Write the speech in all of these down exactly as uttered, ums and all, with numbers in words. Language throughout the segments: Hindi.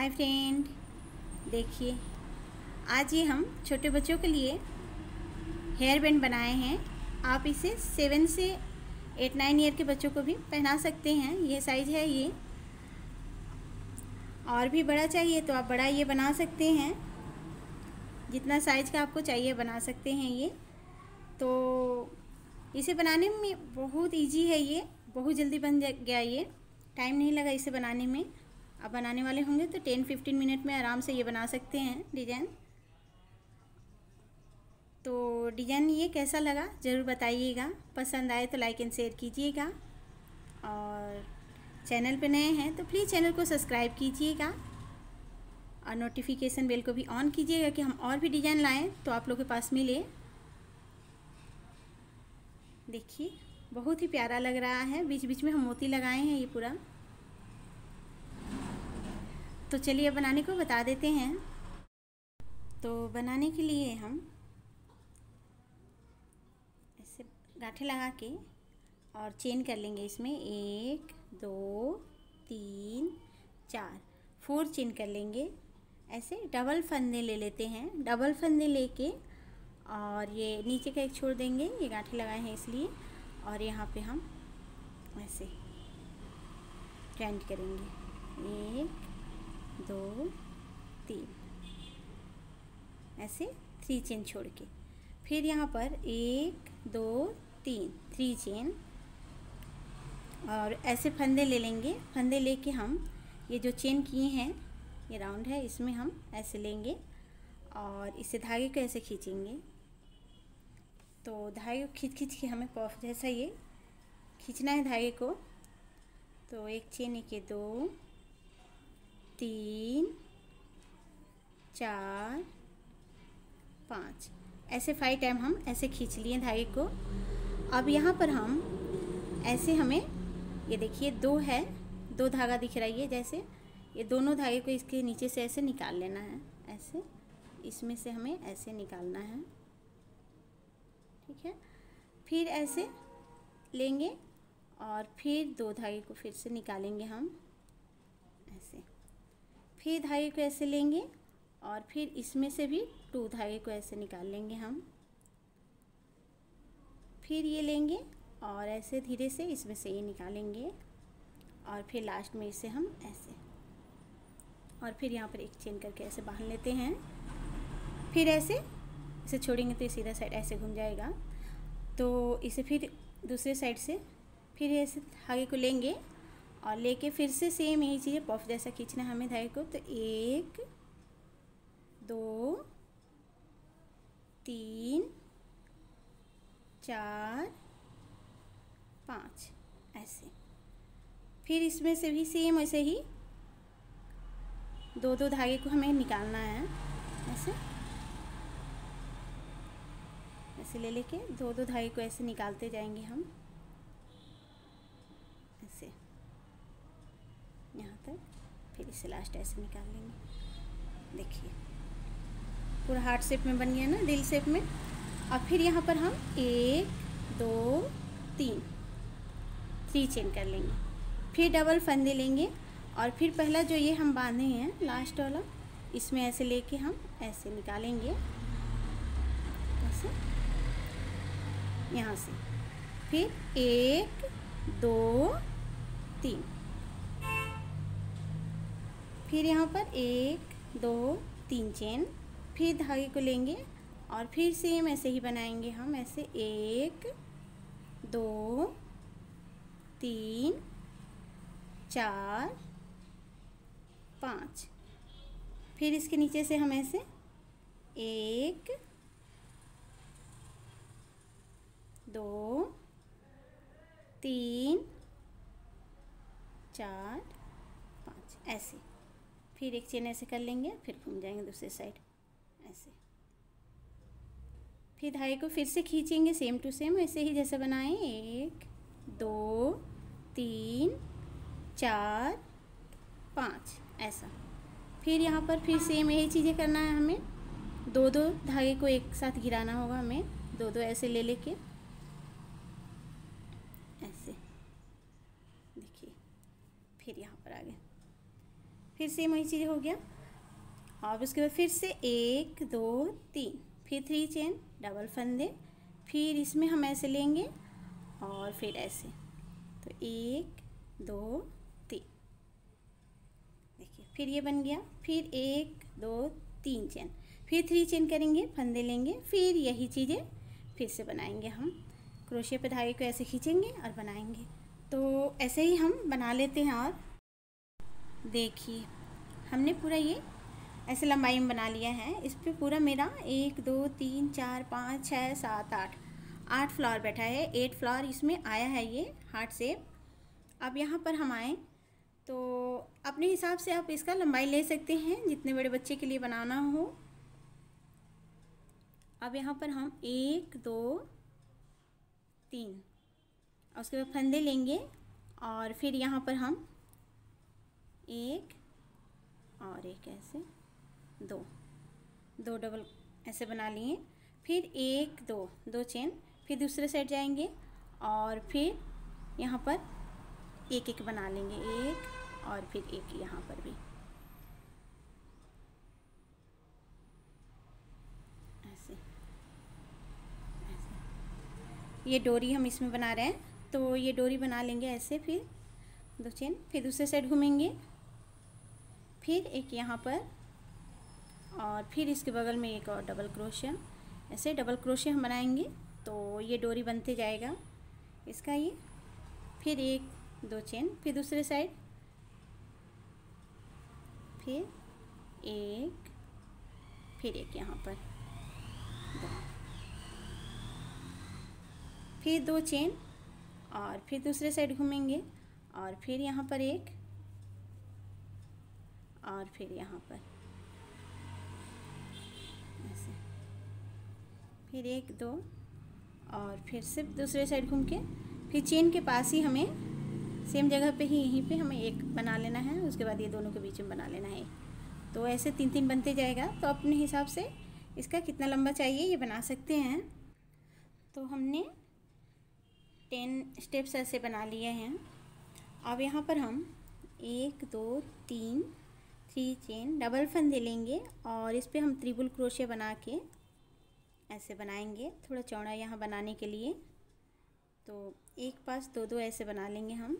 हाय फ्रेंड, देखिए आज ये हम छोटे बच्चों के लिए हेयर बैंड बनाए हैं। आप इसे सेवन से एट नाइन ईयर के बच्चों को भी पहना सकते हैं। ये साइज़ है, ये और भी बड़ा चाहिए तो आप बड़ा ये बना सकते हैं। जितना साइज़ का आपको चाहिए बना सकते हैं। ये तो इसे बनाने में बहुत ईजी है, ये बहुत जल्दी बन गया, ये टाइम नहीं लगा इसे बनाने में। अब बनाने वाले होंगे तो टेन फिफ्टीन मिनट में आराम से ये बना सकते हैं डिज़ाइन। तो डिज़ाइन ये कैसा लगा ज़रूर बताइएगा। पसंद आए तो लाइक एंड शेयर कीजिएगा, और चैनल पे नए हैं तो प्लीज़ चैनल को सब्सक्राइब कीजिएगा और नोटिफिकेशन बेल को भी ऑन कीजिएगा कि हम और भी डिज़ाइन लाएँ तो आप लोगों के पास मिले। देखिए बहुत ही प्यारा लग रहा है। बीच बीच में हम मोती लगाए हैं ये पूरा। तो चलिए बनाने को बता देते हैं। तो बनाने के लिए हम ऐसे गाँठें लगा के और चेन कर लेंगे। इसमें एक दो तीन चार फोर चेन कर लेंगे। ऐसे डबल फंदे ले लेते हैं। डबल फंदे लेके और ये नीचे का एक छोड़ देंगे। ये गाँठें लगाए हैं इसलिए। और यहाँ पे हम ऐसे ट्रेंड करेंगे, एक दो तीन, ऐसे थ्री चेन छोड़ के। फिर यहाँ पर एक दो तीन, थ्री चेन। और ऐसे फंदे ले लेंगे। फंदे लेके हम ये जो चेन किए हैं, ये राउंड है, इसमें हम ऐसे लेंगे और इसे धागे को ऐसे खींचेंगे। तो धागे को खींच खींच के हमें पफ जैसा ये खींचना है धागे को। तो एक चेन, एक दो तीन चार पाँच, ऐसे फाइव टाइम हम ऐसे खींच लिए धागे को। अब यहाँ पर हम ऐसे, हमें ये देखिए दो है, दो धागा दिख रहा है जैसे। ये दोनों धागे को इसके नीचे से ऐसे निकाल लेना है, ऐसे इसमें से हमें ऐसे निकालना है, ठीक है। फिर ऐसे लेंगे और फिर दो धागे को फिर से निकालेंगे हम ऐसे। फिर धागे को ऐसे लेंगे और फिर इसमें से भी टू धागे को ऐसे निकाल लेंगे हम। फिर ये लेंगे और ऐसे धीरे से इसमें से ये निकालेंगे और फिर लास्ट में इसे हम ऐसे, और फिर यहाँ पर एक चेन करके ऐसे बांध लेते हैं। फिर ऐसे इसे छोड़ेंगे तो सीधा साइड ऐसे घूम जाएगा। तो इसे फिर दूसरे साइड से फिर ऐसे धागे को लेंगे और लेके फिर से सेम यही चीज़ें पफ जैसा खींचना है हमें धागे को। तो एक दो तीन चार पाँच, ऐसे। फिर इसमें से भी सेम ऐसे ही दो दो धागे को हमें निकालना है ऐसे। ऐसे ले लेके दो दो धागे को ऐसे निकालते जाएंगे हम ऐसे यहाँ तक। फिर इसे लास्ट ऐसे निकाल लेंगे। देखिए पूरा हार्ट शेप में बन गया ना, दिल शेप में। और फिर यहाँ पर हम एक दो तीन, थ्री चेन कर लेंगे। फिर डबल फंदे लेंगे और फिर पहला जो ये हम बांधे हैं लास्ट वाला, इसमें ऐसे लेके हम ऐसे निकालेंगे ऐसे यहाँ से। फिर एक दो तीन, फिर यहाँ पर एक दो तीन चेन। फिर धागे को लेंगे और फिर सेम ऐसे ही बनाएंगे हम ऐसे। एक दो तीन चार पाँच, फिर इसके नीचे से हम ऐसे एक दो तीन चार पाँच, ऐसे। फिर एक चेन ऐसे कर लेंगे, फिर घूम जाएंगे दूसरे साइड ऐसे। फिर धागे को फिर से खींचेंगे सेम टू सेम ऐसे ही जैसे बनाएं। एक दो तीन चार पाँच, ऐसा। फिर यहाँ पर फिर सेम यही चीज़ें करना है हमें। दो दो धागे को एक साथ गिराना होगा हमें, दो दो ऐसे ले लेके ऐसे। देखिए फिर यहाँ पर आगे फिर सेम वही चीज़ हो गया। अब उसके बाद फिर से एक दो तीन, फिर थ्री चेन डबल फंदे, फिर इसमें हम ऐसे लेंगे और फिर ऐसे, तो एक दो तीन, देखिए फिर ये बन गया। फिर एक दो तीन चेन, फिर थ्री चेन करेंगे, फंदे लेंगे, फिर यही चीज़ें फिर से बनाएंगे। हम क्रोशिया पे धागे को ऐसे खींचेंगे और बनाएंगे, तो ऐसे ही हम बना लेते हैं। और देखिए हमने पूरा ये ऐसे लंबाई में बना लिया है। इस पर पूरा मेरा एक दो तीन चार पाँच छः सात आठ आठ फ्लावर बैठा है, एट फ्लावर इसमें आया है ये हार्ट शेप। अब यहाँ पर हम आएँ तो अपने हिसाब से आप इसका लंबाई ले सकते हैं, जितने बड़े बच्चे के लिए बनाना हो। अब यहाँ पर हम एक दो तीन और उसके बाद फंदे लेंगे और फिर यहाँ पर हम एक और एक ऐसे दो दो डबल ऐसे बना लिए, फिर एक दो दो चेन, फिर दूसरे साइड जाएंगे और फिर यहाँ पर एक एक बना लेंगे, एक और फिर एक यहाँ पर भी ऐसे ऐसे। ये डोरी हम इसमें बना रहे हैं तो ये डोरी बना लेंगे ऐसे, फिर दो चेन, फिर दूसरे साइड घूमेंगे, फिर एक यहाँ पर और फिर इसके बगल में एक और डबल क्रोशिया, ऐसे डबल क्रोशिया हम बनाएंगे तो ये डोरी बनते जाएगा इसका ये। फिर एक दो चेन, फिर दूसरे साइड, फिर एक, फिर एक यहाँ पर दो, फिर दो चेन और फिर दूसरे साइड घूमेंगे और फिर यहाँ पर एक और फिर यहाँ पर ऐसे, फिर एक दो और फिर सिर्फ दूसरे साइड घूम के फिर चेन के पास ही हमें सेम जगह पे ही यहीं पे हमें एक बना लेना है। उसके बाद ये दोनों के बीच में बना लेना है, तो ऐसे तीन तीन बनते जाएगा। तो अपने हिसाब से इसका कितना लंबा चाहिए ये बना सकते हैं। तो हमने टेन स्टेप्स ऐसे बना लिए हैं। अब यहाँ पर हम एक दो तीन थ्री चेन डबल फंदे लेंगे और इस पे हम त्रिभुज क्रोशिया बना के ऐसे बनाएंगे, थोड़ा चौड़ा यहाँ बनाने के लिए। तो एक पास दो दो ऐसे बना लेंगे हम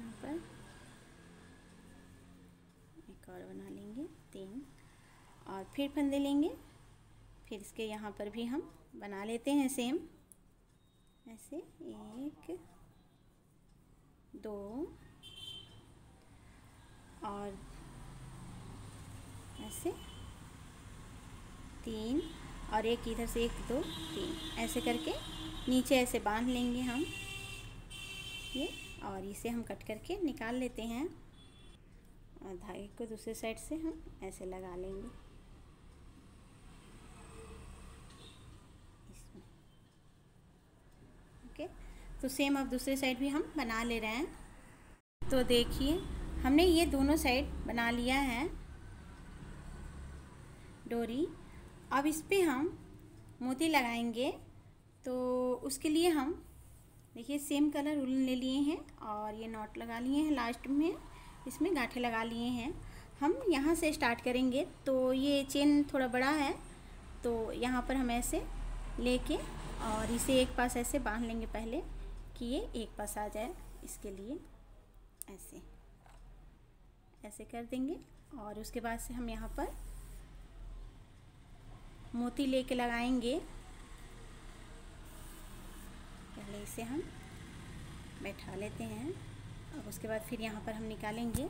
यहाँ पर, एक और बना लेंगे तीन, और फिर फंदे लेंगे, फिर इसके यहाँ पर भी हम बना लेते हैं सेम ऐसे, एक दो और ऐसे तीन और एक इधर से, एक दो तीन ऐसे करके नीचे ऐसे बांध लेंगे हम ये, और इसे हम कट करके निकाल लेते हैं। और धागे को दूसरे साइड से हम ऐसे लगा लेंगे इसमें, ओके। तो सेम अब दूसरे साइड भी हम बना ले रहे हैं। तो देखिए हमने ये दोनों साइड बना लिया है डोरी। अब इस पर हम मोती लगाएंगे, तो उसके लिए हम देखिए सेम कलर उल ले लिए हैं और ये नॉट लगा लिए हैं, लास्ट में इसमें गाँठें लगा लिए हैं। हम यहाँ से स्टार्ट करेंगे, तो ये चेन थोड़ा बड़ा है तो यहाँ पर हम ऐसे लेके और इसे एक पास ऐसे बांध लेंगे पहले कि ये एक पास आ जाए, इसके लिए ऐसे ऐसे कर देंगे। और उसके बाद से हम यहाँ पर मोती लेके लगाएंगे, पहले इसे हम बैठा लेते हैं और उसके बाद फिर यहाँ पर हम निकालेंगे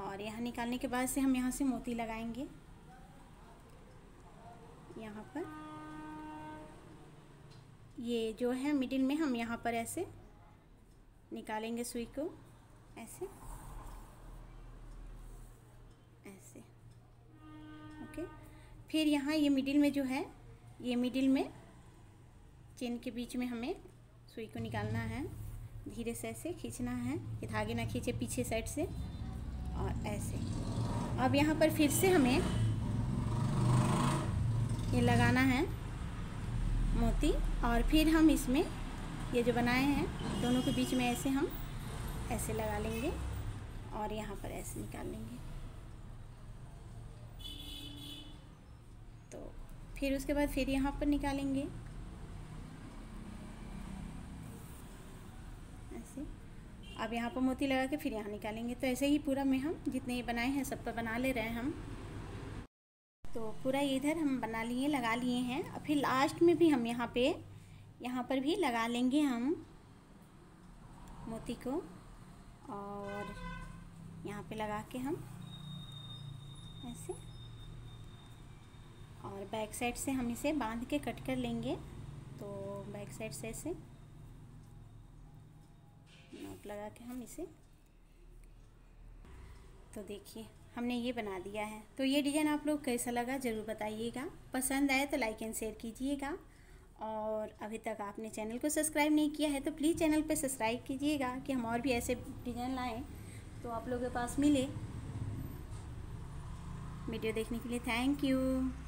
और यहाँ निकालने के बाद से हम यहाँ से मोती लगाएंगे यहाँ पर। ये जो है मिडिल में हम यहाँ पर ऐसे निकालेंगे सुई को ऐसे ऐसे, ओके। फिर यहाँ ये मिडिल में जो है, ये मिडिल में चेन के बीच में हमें सुई को निकालना है, धीरे से ऐसे खींचना है कि धागे ना खींचे पीछे साइड से, और ऐसे। अब यहाँ पर फिर से हमें ये लगाना है मोती और फिर हम इसमें ये जो बनाए हैं दोनों के बीच में ऐसे हम ऐसे लगा लेंगे और यहाँ पर ऐसे निकाल लेंगे। तो फिर उसके बाद फिर यहाँ पर निकालेंगे ऐसे। अब यहाँ पर मोती लगा के फिर यहाँ निकालेंगे। तो ऐसे ही पूरा में हम जितने ये बनाए हैं सब पर बना ले रहे हैं हम। तो पूरा इधर हम बना लिए लगा लिए हैं। और फिर लास्ट में भी हम यहाँ पे यहाँ पर भी लगा लेंगे हम मोती को। और यहाँ पे लगा के हम ऐसे और बैक साइड से हम इसे बांध के कट कर लेंगे। तो बैक साइड से ऐसे नॉट लगा के हम इसे, तो देखिए हमने ये बना दिया है। तो ये डिज़ाइन आप लोग कैसा लगा ज़रूर बताइएगा। पसंद आए तो लाइक एंड शेयर कीजिएगा। और अभी तक आपने चैनल को सब्सक्राइब नहीं किया है तो प्लीज़ चैनल पर सब्सक्राइब कीजिएगा कि हम और भी ऐसे डिज़ाइन लाएं तो आप लोगों के पास मिले। वीडियो देखने के लिए थैंक यू।